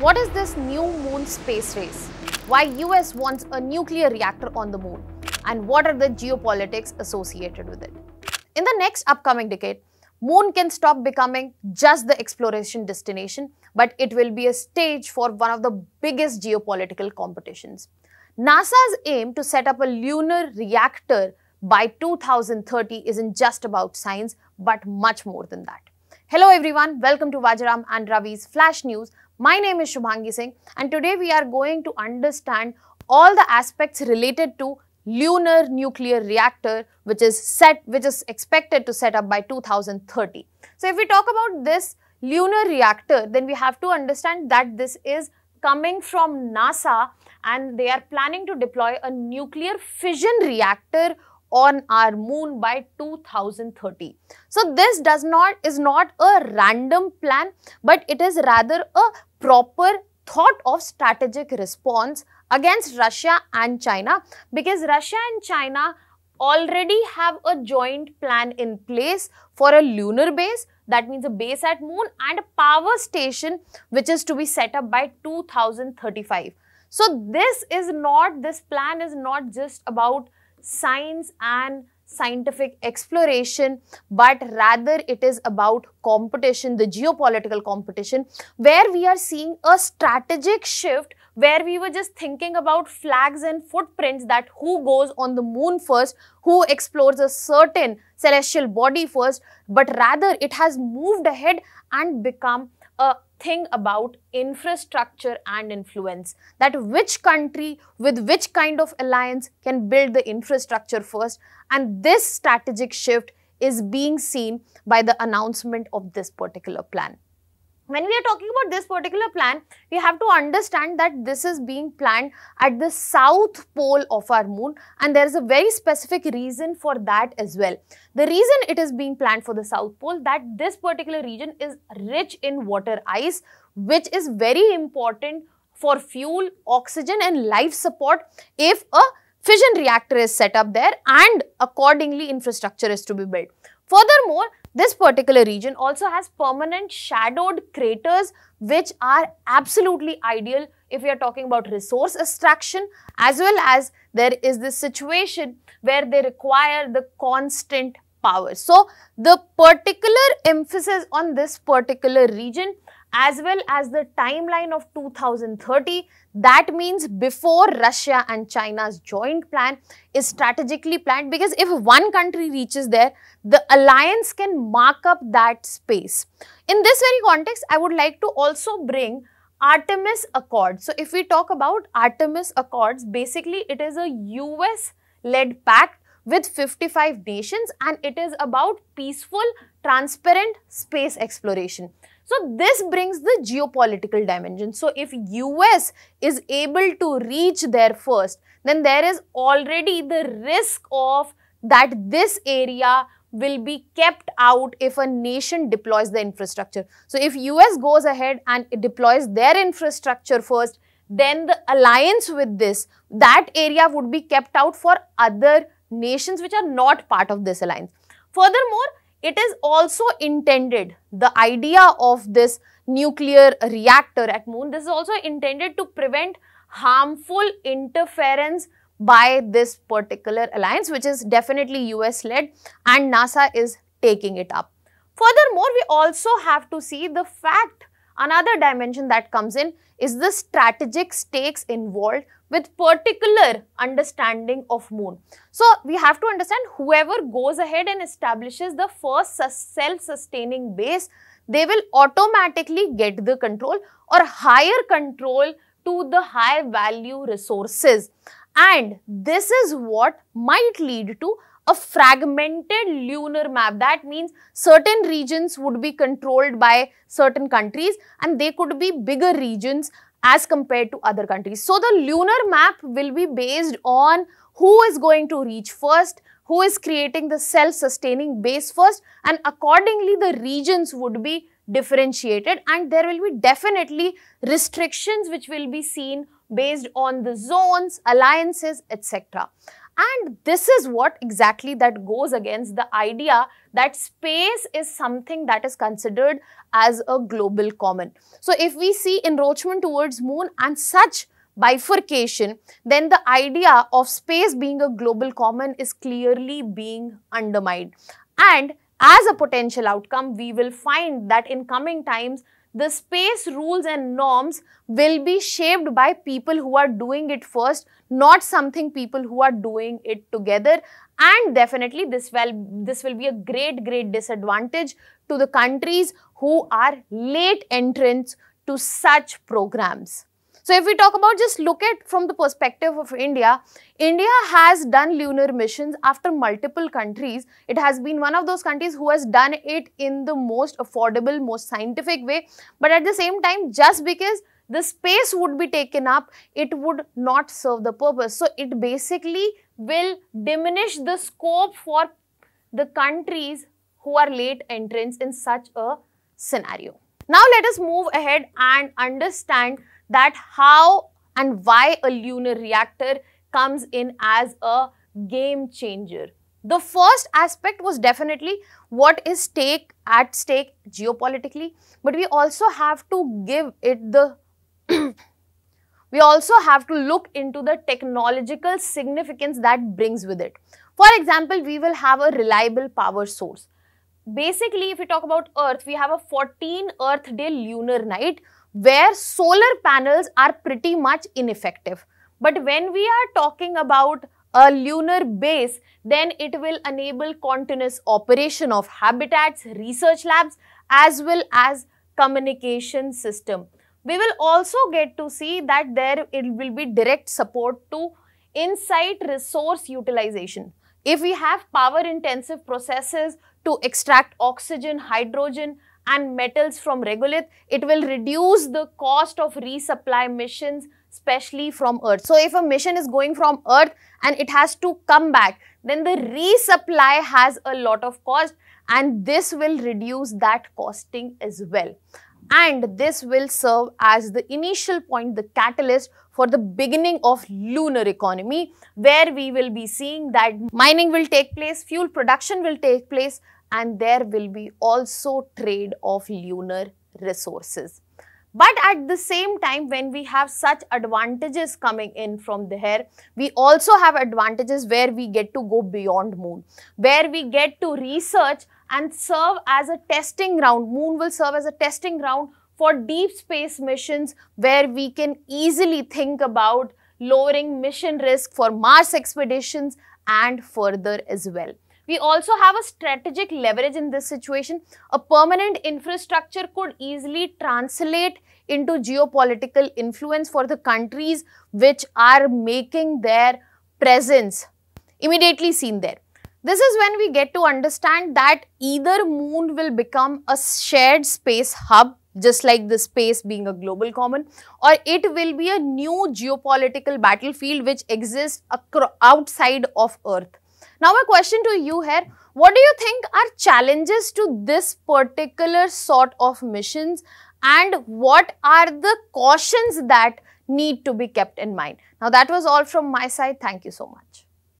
What is this new moon space race? Why US wants a nuclear reactor on the moon? And what are the geopolitics associated with it? In the next upcoming decade, moon can stop becoming just the exploration destination, but it will be a stage for one of the biggest geopolitical competitions. NASA's aim to set up a lunar reactor by 2030 isn't just about science, but much more than that. Hello everyone, welcome to Vajiram and Ravi's Flash News. My name is Shubhangi Singh and today we are going to understand all the aspects related to lunar nuclear reactor which is expected to set up by 2030. So if we talk about this lunar reactor, then we have to understand that this is coming from NASA and they are planning to deploy a nuclear fission reactor on our moon by 2030. So this is not a random plan, but it is rather a proper thought of strategic response against Russia and China, because Russia and China already have a joint plan in place for a lunar base, that means a base at moon, and a power station which is to be set up by 2035. So this plan is not just about science and scientific exploration, but rather it is about competition, the geopolitical competition, where we are seeing a strategic shift where we were just thinking about flags and footprints, that who goes on the moon first, who explores a certain celestial body first, but rather it has moved ahead and become a thing about infrastructure and influence, that which country with which kind of alliance can build the infrastructure first. And this strategic shift is being seen by the announcement of this particular plan. When we are talking about this particular plan, we have to understand that this is being planned at the south pole of our moon, and there is a very specific reason for that as well. The reason it is being planned for the south pole, that this particular region is rich in water ice, which is very important for fuel, oxygen and life support if a fission reactor is set up there, and accordingly infrastructure is to be built. Furthermore, this particular region also has permanent shadowed craters which are absolutely ideal if we are talking about resource extraction, as well as there is this situation where they require the constant power. So the particular emphasis on this particular region, as well as the timeline of 2030, that means before Russia and China's joint plan is strategically planned, because if one country reaches there, the alliance can mark up that space. In this very context, I would like to also bring Artemis Accords. So if we talk about Artemis Accords, basically it is a US-led pact with 55 nations and it is about peaceful, transparent space exploration. So this brings the geopolitical dimension. So if US is able to reach there first, then there is already the risk of that this area will be kept out if a nation deploys the infrastructure. So if US goes ahead and it deploys their infrastructure first, then the alliance with this, that area would be kept out for other nations which are not part of this alliance. Furthermore, it is also intended, the idea of this nuclear reactor at moon, this is also intended to prevent harmful interference by this particular alliance, which is definitely US-led, and NASA is taking it up. Furthermore, we also have to see the fact, another dimension that comes in is the strategic stakes involved with particular understanding of moon. So we have to understand whoever goes ahead and establishes the first self-sustaining base, they will automatically get the control or higher control to the high value resources. And this is what might lead to a fragmented lunar map. That means certain regions would be controlled by certain countries and they could be bigger regions as compared to other countries. So the lunar map will be based on who is going to reach first, who is creating the self-sustaining base first, and accordingly the regions would be differentiated, and there will be definitely restrictions which will be seen based on the zones, alliances, etc. And this is what exactly that goes against the idea that space is something that is considered as a global common. So if we see encroachment towards moon and such bifurcation, then the idea of space being a global common is clearly being undermined. And as a potential outcome, we will find that in coming times, the space rules and norms will be shaped by people who are doing it first, not something people who are doing it together. And definitely this will be a great disadvantage to the countries who are late entrants to such programs. So if we talk about, just look at from the perspective of India, India has done lunar missions after multiple countries. It has been one of those countries who has done it in the most affordable, most scientific way. But at the same time, just because the space would be taken up, it would not serve the purpose. So it basically will diminish the scope for the countries who are late entrants in such a scenario. Now let us move ahead and understand that how and why a lunar reactor comes in as a game changer. The first aspect was definitely what is at stake geopolitically, but we also have to give it the we also have to look into the technological significance that brings with it. For example, we will have a reliable power source. Basically, if we talk about Earth, we have a 14 Earth day lunar night where solar panels are pretty much ineffective. But when we are talking about a lunar base, then it will enable continuous operation of habitats, research labs, as well as communication system. We will also get to see that it will be direct support to in-site resource utilization. If we have power intensive processes to extract oxygen, hydrogen, and metals from regolith, it will reduce the cost of resupply missions, especially from Earth. So if a mission is going from Earth and it has to come back, then the resupply has a lot of cost, and this will reduce that costing as well. And this will serve as the initial point, the catalyst for the beginning of lunar economy, where we will be seeing that mining will take place, fuel production will take place, and there will be also trade of lunar resources. But at the same time, when we have such advantages coming in from there, we also have advantages where we get to go beyond moon, where we get to research and serve as a testing ground. Moon will serve as a testing ground for deep space missions, where we can easily think about lowering mission risk for Mars expeditions and further as well. We also have a strategic leverage in this situation. A permanent infrastructure could easily translate into geopolitical influence for the countries which are making their presence immediately seen there. This is when we get to understand that either moon will become a shared space hub, just like the space being a global common, or it will be a new geopolitical battlefield which exists outside of Earth. Now, my question to you here, what do you think are challenges to this particular sort of missions, and what are the cautions that need to be kept in mind? Now, that was all from my side. Thank you so much.